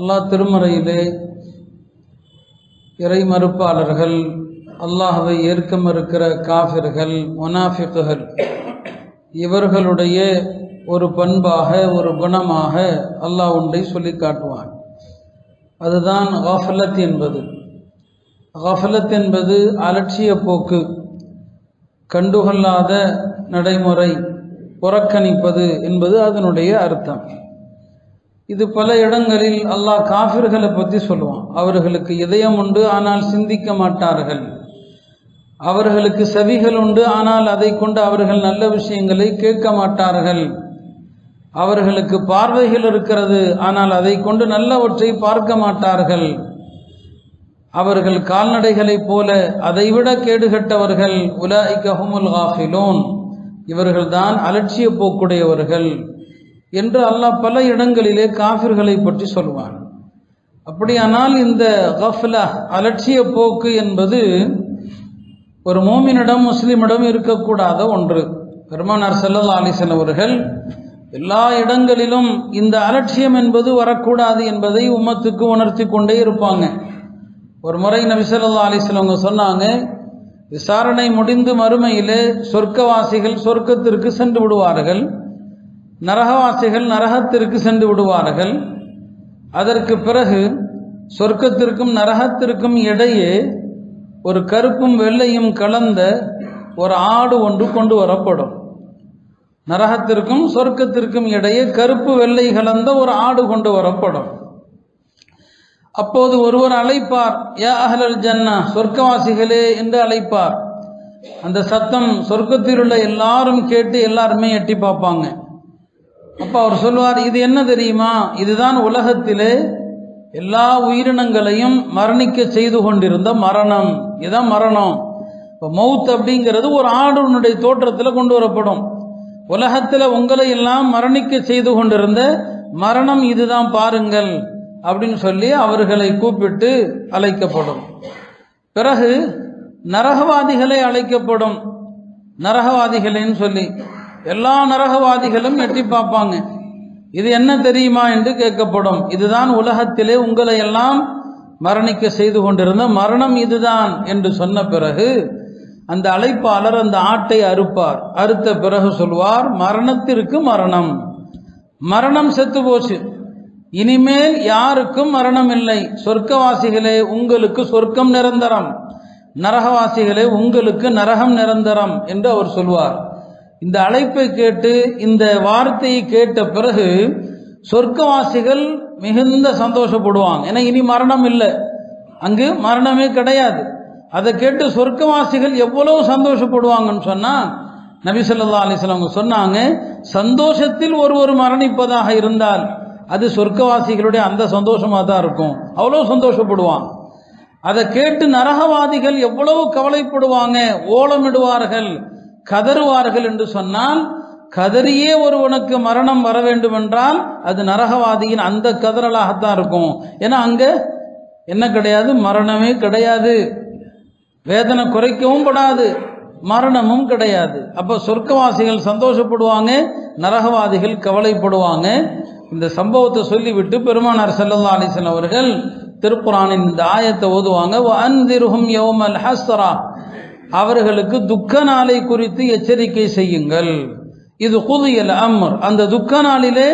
அல்லாஹ் திருமறையிலே இறை மறுப்பாளர்கள், அல்லாஹ்வை ஏற்க மறுக்கிற காஃபிர்கள், முனாஃபிக்குகள் இவர்களுடைய ஒரு பண்பாக, ஒரு குணமாக அல்லாஹ் ஒன்றை சொல்லி காட்டுவான். அதுதான் காஃபிலத் என்பது. காஃபிலத் என்பது அலட்சிய போக்கு, கண்டுகொள்ளாத நடைமுறை, புறக்கணிப்பது என்பது அதனுடைய அர்த்தம். இது பல இடங்களில் அல்லாஹ் காஃபிர்களை பற்றி சொல்லுவான். அவர்களுக்கு இதயம் உண்டு, ஆனால் சிந்திக்க மாட்டார்கள். அவர்களுக்கு செவிகள் உண்டு, ஆனால் அதை கொண்டு அவர்கள் நல்ல விஷயங்களை கேட்க மாட்டார்கள். அவர்களுக்கு பார்வைகள் இருக்கிறது, ஆனால் அதை கொண்டு நல்லவற்றை பார்க்க மாட்டார்கள். அவர்கள் கால்நடைகளைப் போல அதைவிட கேடுகட்டவர்கள். உலாஇக ஹுமுல் காஃபிலூன், இவர்கள்தான் அலட்சிய போக்குடையவர்கள் என்று அல்லாஹ் பல இடங்களிலே காஃபிர்களை பற்றி சொல்வான். அப்படியானால் இந்த கஃப்லா, அலட்சிய போக்கு என்பது ஒரு மோமினிடம், முஸ்லிமிடம் இருக்கக்கூடாத ஒன்று. பெருமானார் ஸல்லல்லாஹு அலைஹி வஸல்லம் அவர்கள் எல்லா இடங்களிலும் இந்த அலட்சியம் என்பது வரக்கூடாது என்பதை உம்மத்துக்கு உணர்த்தி கொண்டே இருப்பாங்க. ஒரு முறை நபி ஸல்லல்லாஹு அலைஹி வஸல்லம் அவங்க சொன்னாங்க, விசாரணை முடிந்து மறுமையிலே சொர்க்கவாசிகள் சொர்க்கத்திற்கு சென்று விடுவார்கள், நரகவாசிகள் நரகத்திற்கு சென்று விடுவார்கள். அதற்கு பிறகு சொர்க்கத்திற்கும் நரகத்திற்கும் இடையே ஒரு கருப்பும் வெள்ளையும் கலந்த ஒரு ஆடு ஒன்று கொண்டு வரப்படும். நரகத்திற்கும் சொர்க்கத்திற்கும் இடையே கருப்பு வெள்ளை கலந்த ஒரு ஆடு கொண்டு வரப்படும். அப்போது ஒருவர் அழைப்பார், யா அஹ்லல் ஜன்னா, சொர்க்கவாசிகளே என்று அழைப்பார். அந்த சத்தம் சொர்க்கத்தில் உள்ள எல்லாரும் கேட்டு எல்லாருமே எட்டி பார்ப்பாங்க. அப்போ அவர் சொல்வார், இது என்ன தெரியுமா, இதுதான் உலகத்திலே எல்லா உயிரினங்களையும் மரணிக்க செய்து கொண்டிருந்த மரணம். இதுதான் மரணம். இப்போ மவுத் அப்படிங்கிறது ஒரு ஆடுனுடைய தோற்றத்தில் கொண்டு வரப்படும். உலகத்தில் உங்களை எல்லாம் மரணிக்க செய்து கொண்டிருந்த மரணம் இதுதான் பாருங்கள் அப்படின்னு சொல்லி அவர்களை கூப்பிட்டு அழைக்கப்படும். பிறகு நரகவாதிகளை அழைக்கப்படும். நரகவாதிகளேன்னு சொல்லி எல்லா நரகவாதிகளும் எட்டி பார்ப்பாங்க. இது என்ன தெரியுமா என்று கேட்கப்படும். இதுதான் உலகத்திலே உங்களை எல்லாம் மரணிக்க செய்து கொண்டிருந்த மரணம் இதுதான் என்று சொன்ன பிறகு அந்த அழைப்பாளர் அந்த ஆட்டை அறுப்பார். அறுத்த பிறகு சொல்வார், மரணத்திற்கு மரணம், மரணம் செத்து போச்சு, இனிமேல் யாருக்கும் மரணம் இல்லை. சொர்க்கவாசிகளே உங்களுக்கு சொர்க்கம் நிரந்தரம், நரகவாசிகளே உங்களுக்கு நரகம் நிரந்தரம் என்று அவர் சொல்வார். இந்த அழைப்பை கேட்டு, இந்த வார்த்தையை கேட்ட பிறகு சொர்க்கவாசிகள் மிகுந்த சந்தோஷப்படுவாங்க. ஏன்னா இனி மரணம் இல்லை, அங்கு மரணமே கிடையாது. அதை கேட்டு சொர்க்கவாசிகள் எவ்வளவு சந்தோஷப்படுவாங்கன்னு சொன்னால், நபி ஸல்லல்லாஹு அலைஹி வஸல்லம் சொன்னாங்க, சந்தோஷத்தில் ஒருவர் மரணிப்பதாக இருந்தால் அது சொர்க்கவாசிகளுடைய அந்த சந்தோஷமாக தான் இருக்கும், அவ்வளோ சந்தோஷப்படுவாங்க. அதை கேட்டு நரகவாதிகள் எவ்வளவு கவலைப்படுவாங்க, ஓலமிடுவார்கள், கதறுவார்கள் என்று சொன்னால், கதறியே ஒருவனுக்கு மரணம் வர வேண்டும் என்றால் அது நரகவாதியின் அந்த கதறலாகத்தான் இருக்கும். ஏன்னா அங்கே என்ன கிடையாது, மரணமே கிடையாது, வேதனை குறைக்கவும் படாது, மரணமும் கிடையாது. அப்போ சொர்க்கவாசிகள் சந்தோஷப்படுவாங்க, நரகவாதிகள் கவலைப்படுவாங்க. இந்த சம்பவத்தை சொல்லிவிட்டு பெருமானார் ஸல்லல்லாஹு அலைஹி வஸல்லம் அவர்கள் திருக்குர்ஆனின் இந்த ஆயத்தை ஓதுவாங்க, வஅன்திர்ஹும் யௌமல் ஹஸ்ரா, அவர்களுக்கு துக்க நாளை குறித்து எச்சரிக்கை செய்யுங்கள். இது குதியல் அம்ர், அந்த துக்க நாளிலே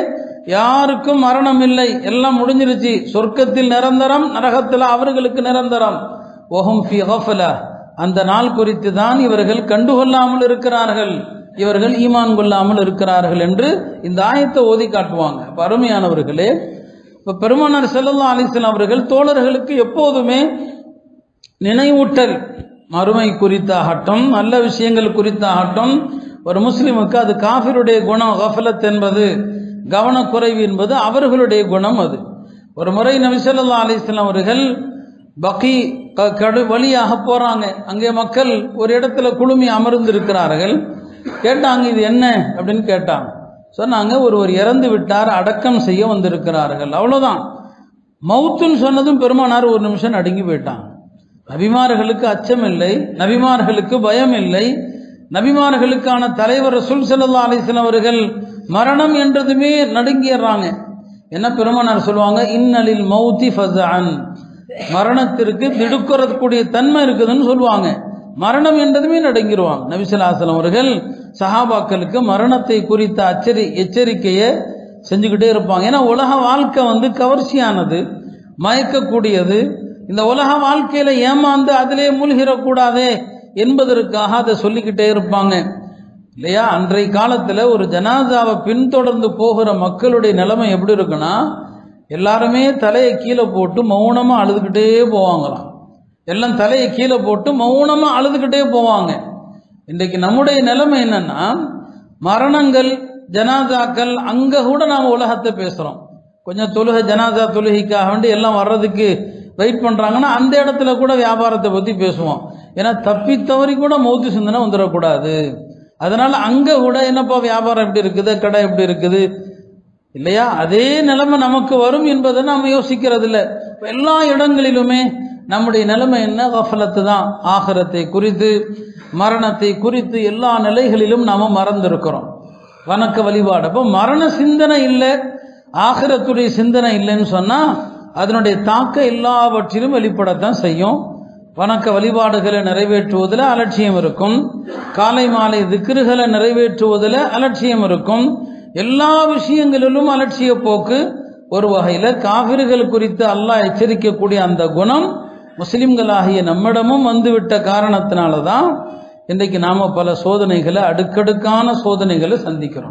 யாருக்கும் மரணம் இல்லை, எல்லாம் முடிஞ்சிருச்சு, சொர்க்கத்தில் நிரந்தரம், நரகத்தில் அவர்களுக்கு நிரந்தரம். வஹும் ஃபீ கஃபலா, அந்த நாள் குறித்து தான் இவர்கள் கண்டுகொள்ளாமல் இருக்கிறார்கள், இவர்கள் ஈமான் கொள்ளாமல் இருக்கிறார்கள் என்று இந்த ஆயத்தை ஓதி காட்டுவாங்க. அருமையானவர்களே, இப்போ பெருமானார் ஸல்லல்லாஹு அலைஹி வஸல்லம் அவர்கள் தோழர்களுக்கு எப்போதுமே நினைவூட்டல், மறுமை குறித்தாகட்டும், நல்ல விஷயங்கள் குறித்தாகட்டும். ஒரு முஸ்லிமுக்கு அது காஃபிருடைய குணம், கஃபலத் என்பது, கவனக்குறைவு என்பது அவர்களுடைய குணம். அது ஒரு முறை நபி ஸல்லல்லாஹு அலைஹி வஸல்லம் அவர்கள் பக்கி கடு வழியாக போகிறாங்க. அங்கே மக்கள் ஒரு இடத்துல குழுமி அமர்ந்திருக்கிறார்கள். கேட்டாங்க, இது என்ன அப்படின்னு கேட்டாங்க. சொன்னாங்க, ஒருவர் இறந்து விட்டார், அடக்கம் செய்ய வந்திருக்கிறார்கள், அவ்வளோதான். மவுத்துன்னு சொன்னதும் பெருமானார் ஒரு நிமிஷம் அடுங்கி போயிட்டாங்க. நபிமார்களுக்கு அச்சம் இல்லை, நபிமார்களுக்கு பயம் இல்லை, நபிமார்களுக்கான தலைவர் ரசூல் ஸல்லல்லாஹு அலைஹி வஸல்லம் அவர்கள் மரணம் என்றதுமே நடுங்கிடுறாங்க. என்ன பெருமானார் சொல்லுவாங்க, இன்னலில் மௌதி ஃபஸஅன், மரணத்திற்கு திடுக்கறக்கூடிய தன்மை இருக்குதுன்னு சொல்லுவாங்க. மரணம் என்றதுமே நடங்கிடுவாங்க. நபி ஸல்லல்லாஹு அலைஹி வஸல்லம் அவர்கள் சஹாபாக்களுக்கு மரணத்தை குறித்த எச்சரிக்கையை செஞ்சுக்கிட்டே இருப்பாங்க. ஏன்னா உலக வாழ்க்கை கவர்ச்சியானது, மயக்கக்கூடியது. இந்த உலக வாழ்க்கையில ஏமாந்து அதிலே மூழ்கிடக்கூடாதே என்பதற்காக அதை சொல்லிக்கிட்டே இருப்பாங்க இல்லையா. அன்றைய காலத்துல ஒரு ஜனாசாவை பின்தொடர்ந்து போகிற மக்களுடைய நிலைமை எப்படி இருக்குன்னா, எல்லாருமே தலையை கீழே போட்டு மௌனமா அழுதுகிட்டே போவாங்களாம். எல்லாம் தலையை கீழே போட்டு மௌனமா அழுதுகிட்டே போவாங்க. இன்றைக்கு நம்முடைய நிலைமை என்னன்னா, மரணங்கள், ஜனாசாக்கள் அங்க கூட நாம உலகத்தை பேசுறோம். கொஞ்சம் தொழுகை, ஜனாசா தொழுகைக்காக வேண்டி எல்லாம் வர்றதுக்கு வெயிட் பண்றாங்கன்னா அந்த இடத்துல கூட வியாபாரத்தை பத்தி பேசுவோம். ஏன்னா தப்பி தவறி கூட மௌத்து சிந்தனை வந்துடக்கூடாது. அதனால அங்க கூட என்னப்பா வியாபாரம் எப்படி இருக்குது, கடை எப்படி இருக்குது இல்லையா, அதே நிலைமை நமக்கு வரும் என்பதை நாம யோசிக்கிறது இல்லை. எல்லா இடங்களிலுமே நம்முடைய நிலைமை என்ன, கஃபலத்து தான். ஆகிரத்தை குறித்து, மரணத்தை குறித்து எல்லா நிலைகளிலும் நாம மறந்துருக்கிறோம். வணக்க வழிபாடு, அப்போ மரண சிந்தனை இல்லை, ஆகிரத்துடைய சிந்தனை இல்லைன்னு சொன்னா அதனுடைய தாக்கம் எல்லாவற்றிலும் வெளிப்படத்தான் செய்யும். வணக்க வழிபாடுகளை நிறைவேற்றுவதில் அலட்சியம் இருக்கும், காலை மாலை திக்ருகளை நிறைவேற்றுவதில் அலட்சியம் இருக்கும், எல்லா விஷயங்களிலும் அலட்சிய போக்கு. ஒரு வகையில் காஃபிர்கள் குறித்து அல்லாஹ் எச்சரிக்கக்கூடிய அந்த குணம் முஸ்லிம்களாகிய நம்மிடமும் வந்துவிட்ட காரணத்தினால தான் இன்றைக்கு நாம் பல சோதனைகளை, அடுக்கடுக்கான சோதனைகளை சந்திக்கிறோம்.